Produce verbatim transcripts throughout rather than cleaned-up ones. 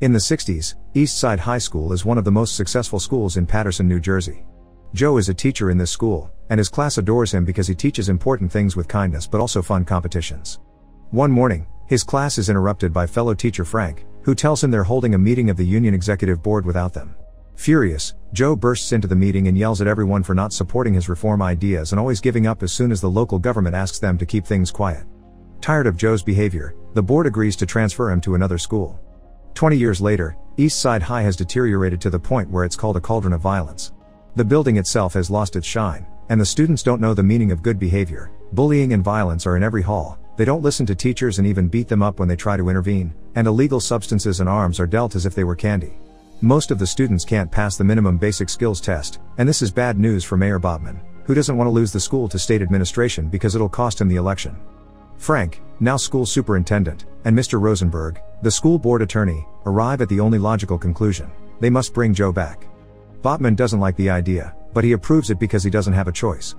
In the sixties, Eastside High School is one of the most successful schools in Patterson, New Jersey. Joe is a teacher in this school, and his class adores him because he teaches important things with kindness but also fun competitions. One morning, his class is interrupted by fellow teacher Frank, who tells him they're holding a meeting of the Union Executive Board without them. Furious, Joe bursts into the meeting and yells at everyone for not supporting his reform ideas and always giving up as soon as the local government asks them to keep things quiet. Tired of Joe's behavior, the board agrees to transfer him to another school. Twenty years later, Eastside High has deteriorated to the point where it's called a cauldron of violence. The building itself has lost its shine, and the students don't know the meaning of good behavior. Bullying and violence are in every hall, they don't listen to teachers and even beat them up when they try to intervene, and illegal substances and arms are dealt as if they were candy. Most of the students can't pass the minimum basic skills test, and this is bad news for Mayor Botman, who doesn't want to lose the school to state administration because it'll cost him the election. Frank, now school superintendent, and Mister Rosenberg, the school board attorney, arrive at the only logical conclusion: they must bring Joe back. Botman doesn't like the idea, but he approves it because he doesn't have a choice.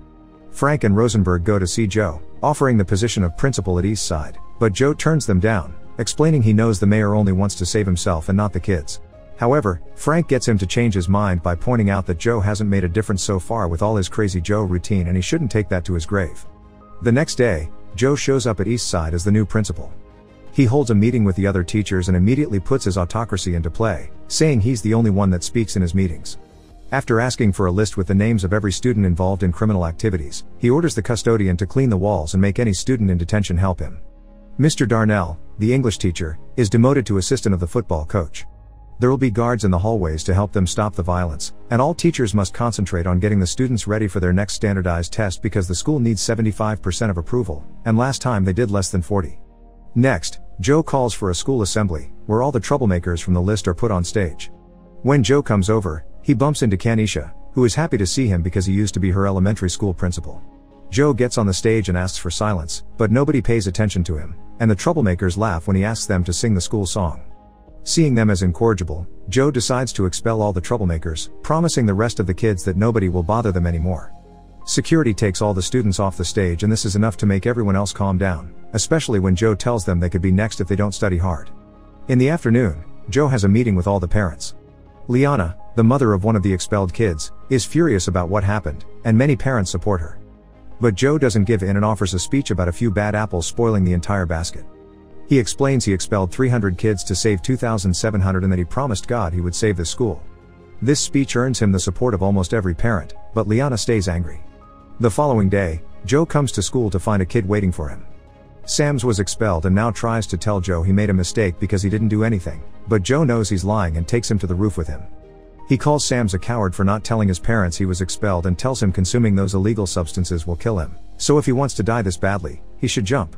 Frank and Rosenberg go to see Joe, offering the position of principal at Eastside, but Joe turns them down, explaining he knows the mayor only wants to save himself and not the kids. However, Frank gets him to change his mind by pointing out that Joe hasn't made a difference so far with all his Crazy Joe routine and he shouldn't take that to his grave. The next day, Joe shows up at Eastside as the new principal. He holds a meeting with the other teachers and immediately puts his autocracy into play, saying he's the only one that speaks in his meetings. After asking for a list with the names of every student involved in criminal activities, he orders the custodian to clean the walls and make any student in detention help him. Mister Darnell, the English teacher, is demoted to assistant of the football coach. There will be guards in the hallways to help them stop the violence, and all teachers must concentrate on getting the students ready for their next standardized test because the school needs seventy-five percent of approval, and last time they did less than forty. Next, Joe calls for a school assembly, where all the troublemakers from the list are put on stage. When Joe comes over, he bumps into Kanesha, who is happy to see him because he used to be her elementary school principal. Joe gets on the stage and asks for silence, but nobody pays attention to him, and the troublemakers laugh when he asks them to sing the school song. Seeing them as incorrigible, Joe decides to expel all the troublemakers, promising the rest of the kids that nobody will bother them anymore. Security takes all the students off the stage and this is enough to make everyone else calm down, especially when Joe tells them they could be next if they don't study hard. In the afternoon, Joe has a meeting with all the parents. Liana, the mother of one of the expelled kids, is furious about what happened, and many parents support her. But Joe doesn't give in and offers a speech about a few bad apples spoiling the entire basket. He explains he expelled three hundred kids to save two thousand seven hundred and that he promised God he would save the school. This speech earns him the support of almost every parent, but Liana stays angry. The following day, Joe comes to school to find a kid waiting for him. Sam's was expelled and now tries to tell Joe he made a mistake because he didn't do anything, but Joe knows he's lying and takes him to the roof with him. He calls Sam's a coward for not telling his parents he was expelled and tells him consuming those illegal substances will kill him, so if he wants to die this badly, he should jump.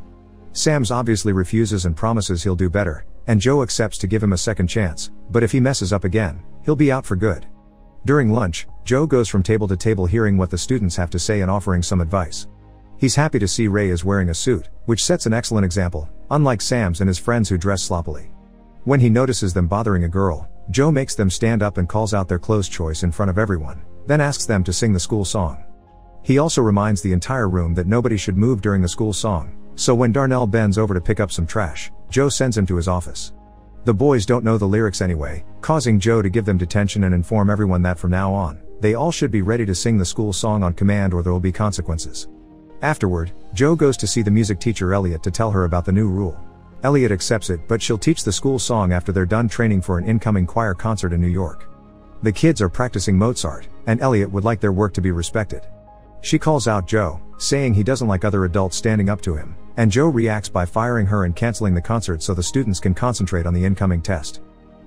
Sam's obviously refuses and promises he'll do better, and Joe accepts to give him a second chance, but if he messes up again, he'll be out for good. During lunch, Joe goes from table to table hearing what the students have to say and offering some advice. He's happy to see Ray is wearing a suit, which sets an excellent example, unlike Sam's and his friends who dress sloppily. When he notices them bothering a girl, Joe makes them stand up and calls out their clothes choice in front of everyone, then asks them to sing the school song. He also reminds the entire room that nobody should move during the school song, so when Darnell bends over to pick up some trash, Joe sends him to his office. The boys don't know the lyrics anyway, causing Joe to give them detention and inform everyone that from now on, they all should be ready to sing the school song on command or there will be consequences. Afterward, Joe goes to see the music teacher Elliot to tell her about the new rule. Elliot accepts it, but she'll teach the school song after they're done training for an incoming choir concert in New York. The kids are practicing Mozart, and Elliot would like their work to be respected. She calls out Joe, saying he doesn't like other adults standing up to him, and Joe reacts by firing her and canceling the concert so the students can concentrate on the incoming test.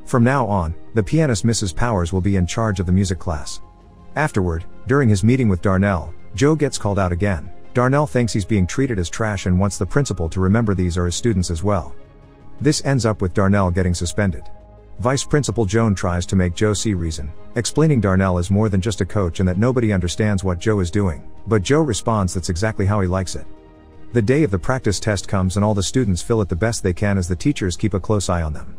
From now on, the pianist Missus Powers will be in charge of the music class. Afterward, during his meeting with Darnell, Joe gets called out again. Darnell thinks he's being treated as trash and wants the principal to remember these are his students as well. This ends up with Darnell getting suspended. Vice Principal Joan tries to make Joe see reason, explaining Darnell is more than just a coach and that nobody understands what Joe is doing, but Joe responds that's exactly how he likes it. The day of the practice test comes and all the students fill it the best they can as the teachers keep a close eye on them.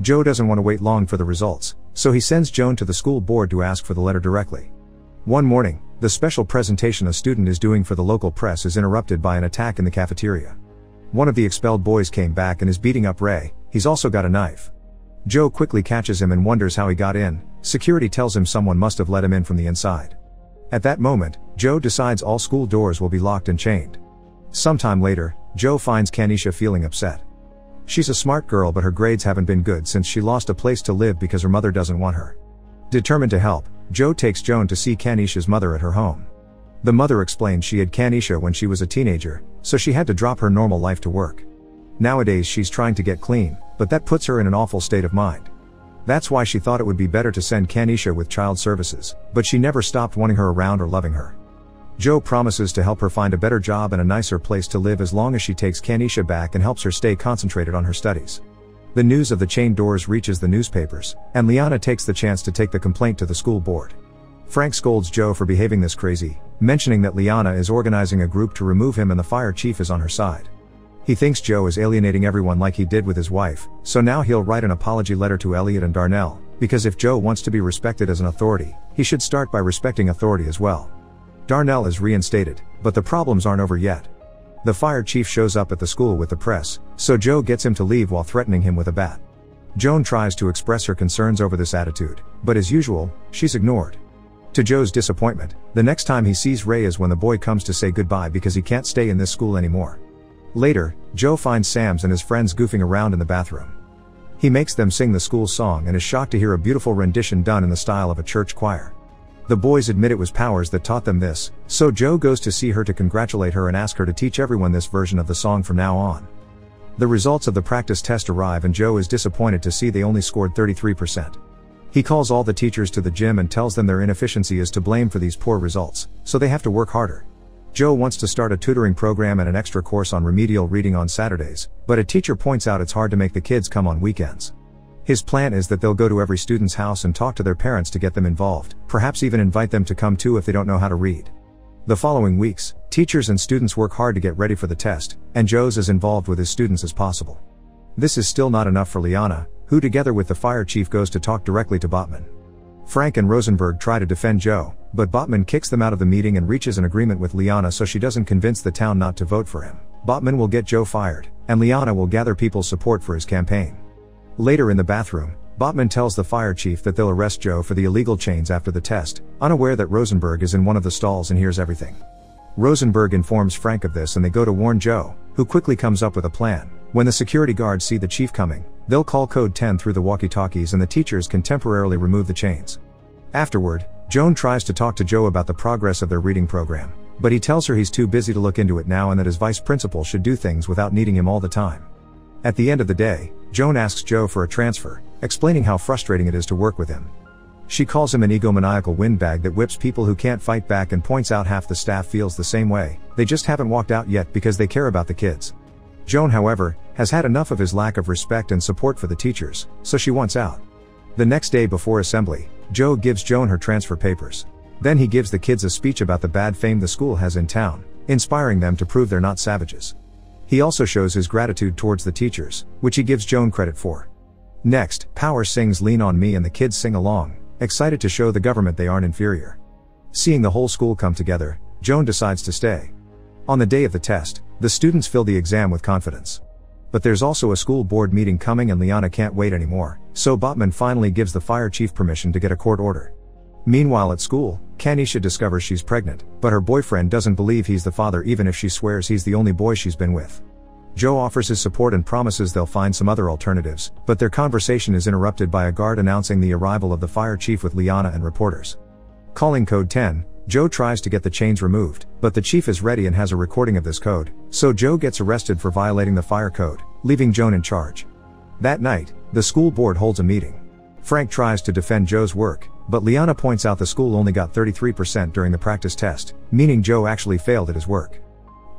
Joe doesn't want to wait long for the results, so he sends Joan to the school board to ask for the letter directly. One morning, the special presentation a student is doing for the local press is interrupted by an attack in the cafeteria. One of the expelled boys came back and is beating up Ray, he's also got a knife. Joe quickly catches him and wonders how he got in. Security tells him someone must have let him in from the inside. At that moment, Joe decides all school doors will be locked and chained. Sometime later, Joe finds Kanesha feeling upset. She's a smart girl, but her grades haven't been good since she lost a place to live because her mother doesn't want her. Determined to help, Joe takes Joan to see Kanesha's mother at her home. The mother explained she had Kanesha when she was a teenager, so she had to drop her normal life to work. Nowadays she's trying to get clean, but that puts her in an awful state of mind. That's why she thought it would be better to send Kanesha with child services, but she never stopped wanting her around or loving her. Joe promises to help her find a better job and a nicer place to live as long as she takes Kanesha back and helps her stay concentrated on her studies. The news of the chain doors reaches the newspapers, and Liana takes the chance to take the complaint to the school board. Frank scolds Joe for behaving this crazy, mentioning that Liana is organizing a group to remove him and the fire chief is on her side. He thinks Joe is alienating everyone like he did with his wife, so now he'll write an apology letter to Elliot and Darnell, because if Joe wants to be respected as an authority, he should start by respecting authority as well. Darnell is reinstated, but the problems aren't over yet. The fire chief shows up at the school with the press, so Joe gets him to leave while threatening him with a bat. Joan tries to express her concerns over this attitude, but as usual, she's ignored. To Joe's disappointment, the next time he sees Ray is when the boy comes to say goodbye because he can't stay in this school anymore. Later, Joe finds Sam's and his friends goofing around in the bathroom. He makes them sing the school song and is shocked to hear a beautiful rendition done in the style of a church choir. The boys admit it was Powers that taught them this, so Joe goes to see her to congratulate her and ask her to teach everyone this version of the song from now on. The results of the practice test arrive and Joe is disappointed to see they only scored thirty-three percent. He calls all the teachers to the gym and tells them their inefficiency is to blame for these poor results, so they have to work harder. Joe wants to start a tutoring program and an extra course on remedial reading on Saturdays, but a teacher points out it's hard to make the kids come on weekends. His plan is that they'll go to every student's house and talk to their parents to get them involved, perhaps even invite them to come too if they don't know how to read. The following weeks, teachers and students work hard to get ready for the test, and Joe's as involved with his students as possible. This is still not enough for Liana, who together with the fire chief goes to talk directly to Botman. Frank and Rosenberg try to defend Joe, but Botman kicks them out of the meeting and reaches an agreement with Liana so she doesn't convince the town not to vote for him. Botman will get Joe fired, and Liana will gather people's support for his campaign. Later in the bathroom, Botman tells the fire chief that they'll arrest Joe for the illegal chains after the test, unaware that Rosenberg is in one of the stalls and hears everything. Rosenberg informs Frank of this and they go to warn Joe, who quickly comes up with a plan. When the security guards see the chief coming, they'll call code ten through the walkie-talkies and the teachers can temporarily remove the chains. Afterward, Joan tries to talk to Joe about the progress of their reading program, but he tells her he's too busy to look into it now and that his vice principal should do things without needing him all the time. At the end of the day, Joan asks Joe for a transfer, explaining how frustrating it is to work with him. She calls him an egomaniacal windbag that whips people who can't fight back and points out half the staff feels the same way, they just haven't walked out yet because they care about the kids. Joan, however, has had enough of his lack of respect and support for the teachers, so she wants out. The next day before assembly, Joe gives Joan her transfer papers. Then he gives the kids a speech about the bad fame the school has in town, inspiring them to prove they're not savages. He also shows his gratitude towards the teachers, which he gives Joan credit for. Next, Power sings "Lean on Me" and the kids sing along, excited to show the government they aren't inferior. Seeing the whole school come together, Joan decides to stay. On the day of the test, the students fill the exam with confidence. But there's also a school board meeting coming and Liana can't wait anymore, so Botman finally gives the fire chief permission to get a court order. Meanwhile at school, Kanesha discovers she's pregnant, but her boyfriend doesn't believe he's the father even if she swears he's the only boy she's been with. Joe offers his support and promises they'll find some other alternatives, but their conversation is interrupted by a guard announcing the arrival of the fire chief with Liana and reporters. Calling code ten, Joe tries to get the chains removed, but the chief is ready and has a recording of this code, so Joe gets arrested for violating the fire code, leaving Joan in charge. That night, the school board holds a meeting. Frank tries to defend Joe's work, but Liana points out the school only got thirty-three percent during the practice test, meaning Joe actually failed at his work.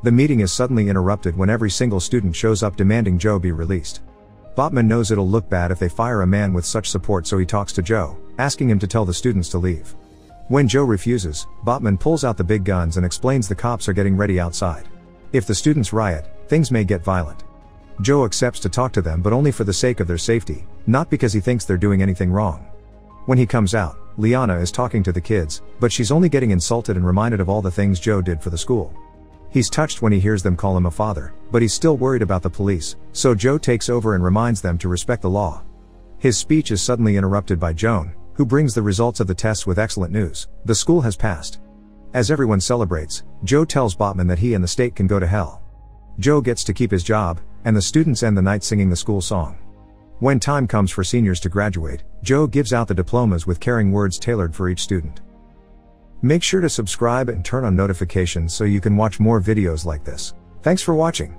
The meeting is suddenly interrupted when every single student shows up demanding Joe be released. Botman knows it'll look bad if they fire a man with such support, so he talks to Joe, asking him to tell the students to leave. When Joe refuses, Botman pulls out the big guns and explains the cops are getting ready outside. If the students riot, things may get violent. Joe accepts to talk to them, but only for the sake of their safety, not because he thinks they're doing anything wrong. When he comes out, Liana is talking to the kids, but she's only getting insulted and reminded of all the things Joe did for the school. He's touched when he hears them call him a father, but he's still worried about the police, so Joe takes over and reminds them to respect the law. His speech is suddenly interrupted by Joan, who brings the results of the tests with excellent news. The school has passed. As everyone celebrates, Joe tells Botman that he and the state can go to hell. Joe gets to keep his job, and the students end the night singing the school song. When time comes for seniors to graduate, Joe gives out the diplomas with caring words tailored for each student. Make sure to subscribe and turn on notifications so you can watch more videos like this. Thanks for watching.